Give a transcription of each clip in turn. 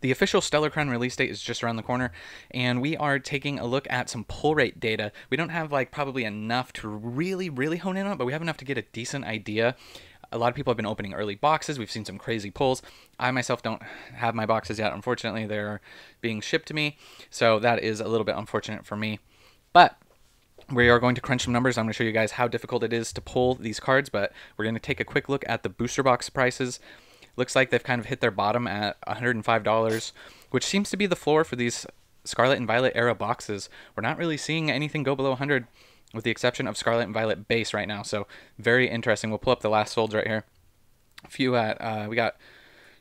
The official Stellar Crown release date is just around the corner, and we are taking a look at some pull rate data. We don't have like probably enough to really hone in on it, but we have enough to get a decent idea. A lot of people have been opening early boxes. We've seen some crazy pulls. I myself don't have my boxes yet. Unfortunately, they're being shipped to me, so that is a little bit unfortunate for me. But we are going to crunch some numbers. I'm going to show you guys how difficult it is to pull these cards, but we're going to take a quick look at the booster box prices. Looks like they've kind of hit their bottom at $105, which seems to be the floor for these Scarlet and Violet era boxes. We're not really seeing anything go below 100 with the exception of Scarlet and Violet base right now, so very interesting. We'll pull up the last solds right here. A few at, we got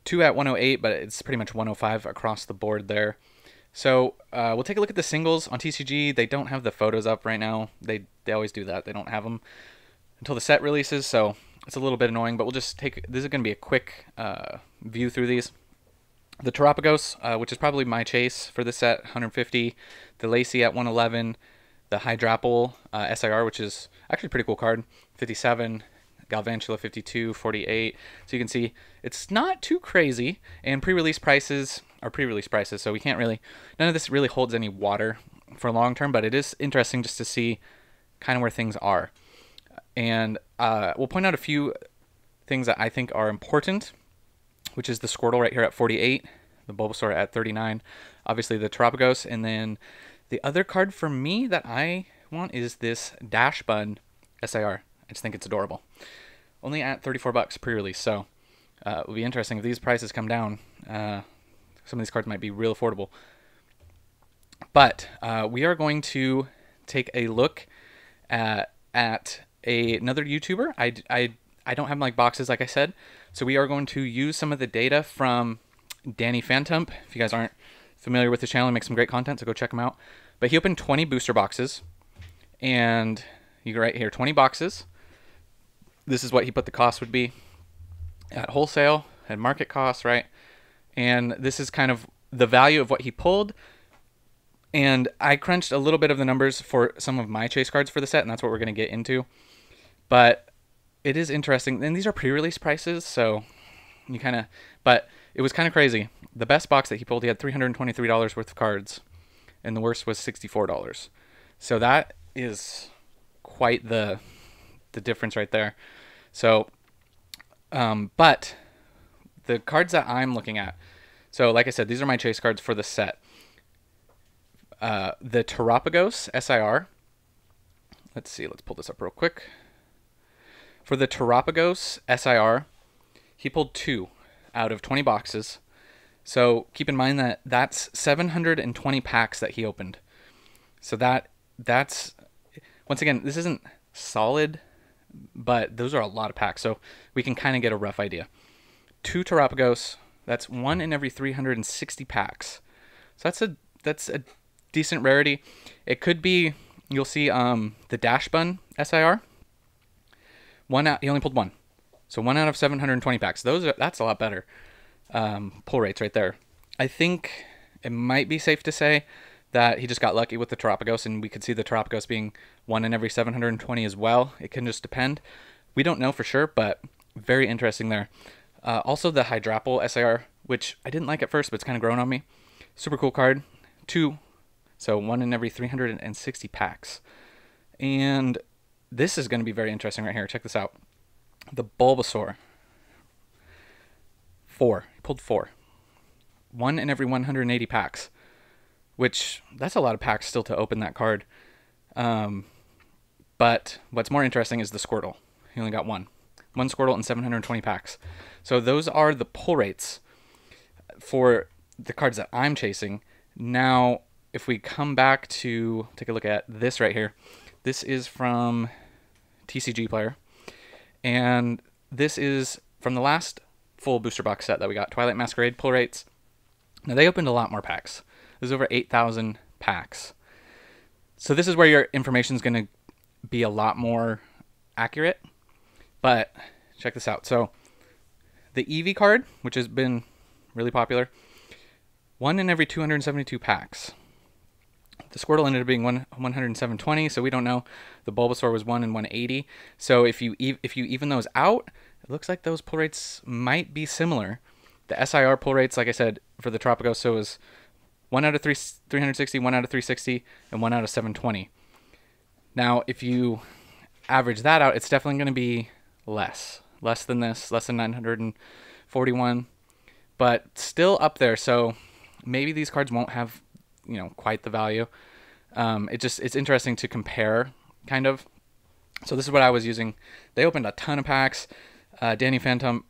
two at 108, but it's pretty much 105 across the board there. So we'll take a look at the singles on TCG. They don't have the photos up right now. They always do that. They don't have them until the set releases, so it's a little bit annoying, but we'll just take, this is going to be a quick view through these. The Terapagos, which is probably my chase for the set, 150, the Lacey at 111, the Hydrapple SIR, which is actually a pretty cool card, 57, Galvantula 52, 48. So you can see it's not too crazy, and pre-release prices are pre-release prices, so we can't really, none of this really holds any water for long term, but it is interesting just to see kind of where things are. And we'll point out a few things that I think are important, which is the Squirtle right here at 48, the Bulbasaur at 39, obviously the Terapagos, and then the other card for me that I want is this Dachsbun SIR. I just think it's adorable. Only at $34 pre-release, so it will be interesting if these prices come down. Some of these cards might be real affordable. But we are going to take a look at another YouTuber. I don't have like boxes, like I said, so we are going to use some of the data from Danny Phantump. If you guys aren't familiar with the channel, he makes some great content, so go check him out. But he opened 20 booster boxes, and you go right here, 20 boxes. This is what he put the cost would be at wholesale, at market cost, right? And this is kind of the value of what he pulled. And I crunched a little bit of the numbers for some of my chase cards for the set, and that's what we're going to get into. But it is interesting. And these are pre-release prices, so you kind of, but it was kind of crazy. The best box that he pulled, he had $323 worth of cards, and the worst was $64. So that is quite the difference right there. So, but the cards that I'm looking at, so like I said, these are my chase cards for the set. The Terapagos SIR, let's see, let's pull this up real quick. For the Terapagos SIR, he pulled 2 out of 20 boxes. So keep in mind that that's 720 packs that he opened. So that's, once again, this isn't solid, but those are a lot of packs. So we can kind of get a rough idea. 2 Terapagos, that's 1 in every 360 packs. So that's a decent rarity. It could be, you'll see the Dachsbun SIR. He only pulled 1. So 1 out of 720 packs. That's a lot better. Pull rates right there. I think it might be safe to say that he just got lucky with the Terapagos, and we could see the Terapagos being 1 in every 720 as well. It can just depend. We don't know for sure, but very interesting there. Also the Hydrapple SIR, which I didn't like at first, but it's kind of grown on me. Super cool card. 2, so 1 in every 360 packs. And this is going to be very interesting right here. Check this out. The Bulbasaur. 4. He pulled 4. 1 in every 180 packs, which that's a lot of packs still to open that card. But what's more interesting is the Squirtle. He only got 1. 1 Squirtle in 720 packs. So those are the pull rates for the cards that I'm chasing. Now, if we come back to take a look at this right here, this is from TCG Player, and this is from the last full booster box set that we got, Twilight Masquerade pull rates. Now, they opened a lot more packs. There's over 8,000 packs. So this is where your information is going to be a lot more accurate, but check this out. So the Eevee card, which has been really popular, 1 in every 272 packs. The Squirtle ended up being 1 in 720, so we don't know. The Bulbasaur was 1 in 180. So if you even those out, it looks like those pull rates might be similar. The SIR pull rates, like I said, for the Terapagos, so it was 1 out of 360, 1 out of 360, and 1 out of 720. Now, if you average that out, it's definitely going to be less. Less than this, less than 941, but still up there. So maybe these cards won't have, you know, quite the value. It's interesting to compare, kind of. So this is what I was using. They opened a ton of packs. Danny Phantump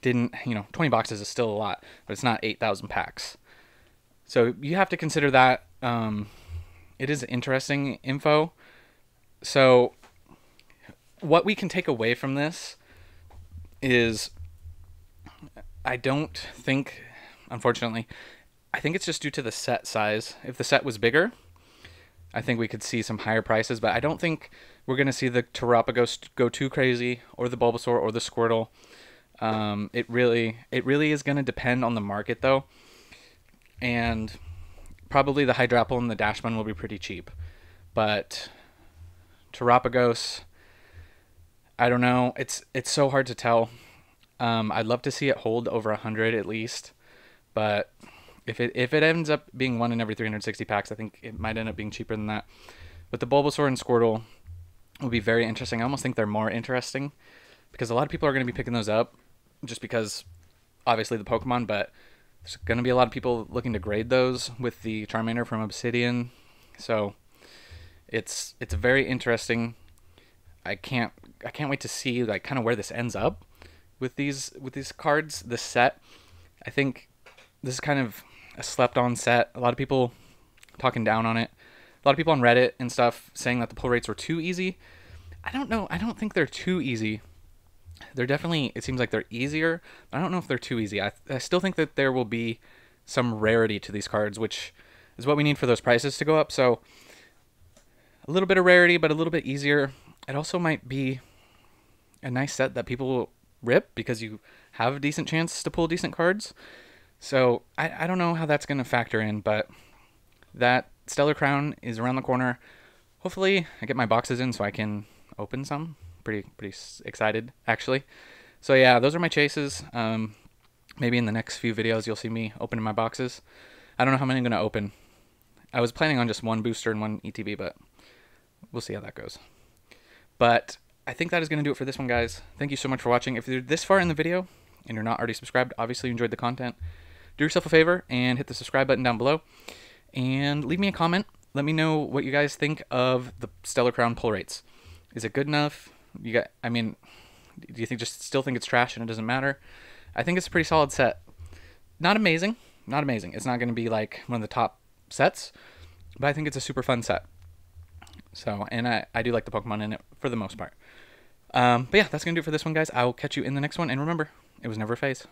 didn't, you know, 20 boxes is still a lot, but it's not 8,000 packs. So you have to consider that. It is interesting info. So what we can take away from this is I don't think, unfortunately, I think it's just due to the set size. If the set was bigger, I think we could see some higher prices, but I don't think we're going to see the Terapagos go too crazy, or the Bulbasaur, or the Squirtle. It really is going to depend on the market, though. And probably the Hydrapple and the Dachsbun will be pretty cheap. But Terapagos, I don't know. It's so hard to tell. I'd love to see it hold over 100 at least, but if it ends up being one in every 360 packs, I think it might end up being cheaper than that. But the Bulbasaur and Squirtle will be very interesting. I almost think they're more interesting because a lot of people are going to be picking those up just because obviously the Pokemon, but there's going to be a lot of people looking to grade those with the Charmander from Obsidian. So it's very interesting. I can't wait to see like kind of where this ends up with these cards, this set. I think this is kind of a slept on set. A lot of people talking down on it. A lot of people on Reddit and stuff saying that the pull rates were too easy. I don't know. I don't think they're too easy. They're definitely, it seems like they're easier, but I don't know if they're too easy. I still think that there will be some rarity to these cards, which is what we need for those prices to go up. So a little bit of rarity, but a little bit easier. It also might be a nice set that people will rip because you have a decent chance to pull decent cards. So I don't know how that's going to factor in, but that Stellar Crown is around the corner. Hopefully I get my boxes in so I can open some. Pretty excited, actually. So yeah, those are my chases. Maybe in the next few videos you'll see me opening my boxes. I don't know how many I'm going to open. I was planning on just one booster and one ETB, but we'll see how that goes. But I think that is going to do it for this one, guys. Thank you so much for watching. If you're this far in the video and you're not already subscribed, obviously you enjoyed the content. Do yourself a favor and hit the subscribe button down below. And leave me a comment. Let me know what you guys think of the Stellar Crown pull rates. Is it good enough? I mean, do you think still think it's trash and it doesn't matter? I think it's a pretty solid set. Not amazing. Not amazing. It's not going to be like one of the top sets, but I think it's a super fun set. So, and I do like the Pokemon in it for the most part. But yeah, that's going to do it for this one, guys. I will catch you in the next one. And remember, it was never a phase.